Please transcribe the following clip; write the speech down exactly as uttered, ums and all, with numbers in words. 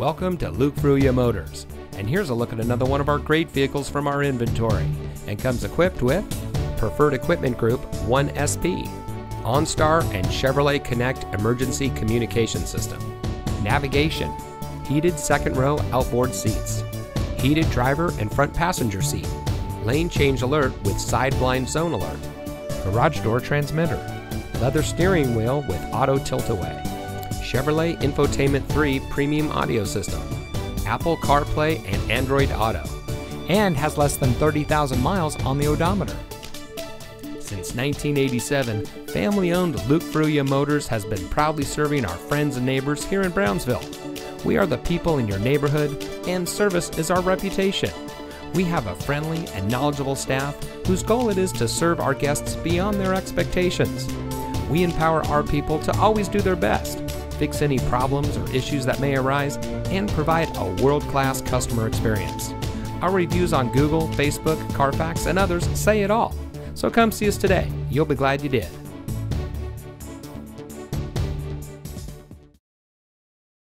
Welcome to Luke Fruia Motors, and here's a look at another one of our great vehicles from our inventory, and comes equipped with Preferred Equipment Group one S P, OnStar and Chevrolet Connect Emergency Communication System, navigation, heated second row outboard seats, heated driver and front passenger seat, lane change alert with side blind zone alert, garage door transmitter, leather steering wheel with auto tilt-away, Chevrolet Infotainment three premium audio system, Apple CarPlay and Android Auto, and has less than thirty thousand miles on the odometer. Since nineteen eighty-seven, family-owned Luke Fruia Motors has been proudly serving our friends and neighbors here in Brownsville. We are the people in your neighborhood, and service is our reputation. We have a friendly and knowledgeable staff whose goal it is to serve our guests beyond their expectations. We empower our people to always do their best, fix any problems or issues that may arise, and provide a world-class customer experience. Our reviews on Google, Facebook, Carfax, and others say it all. So come see us today. You'll be glad you did.